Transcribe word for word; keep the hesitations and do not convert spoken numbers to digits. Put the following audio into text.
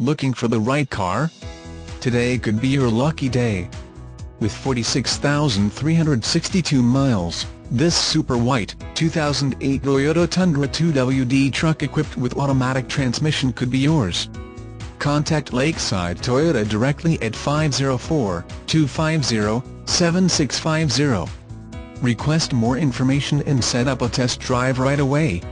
Looking for the right car? Today could be your lucky day. With forty-six thousand three hundred sixty-two miles, this super white, two thousand eight Toyota Tundra two W D truck equipped with automatic transmission could be yours. Contact Lakeside Toyota directly at five oh four, two five zero, seven six five zero. Request more information and set up a test drive right away.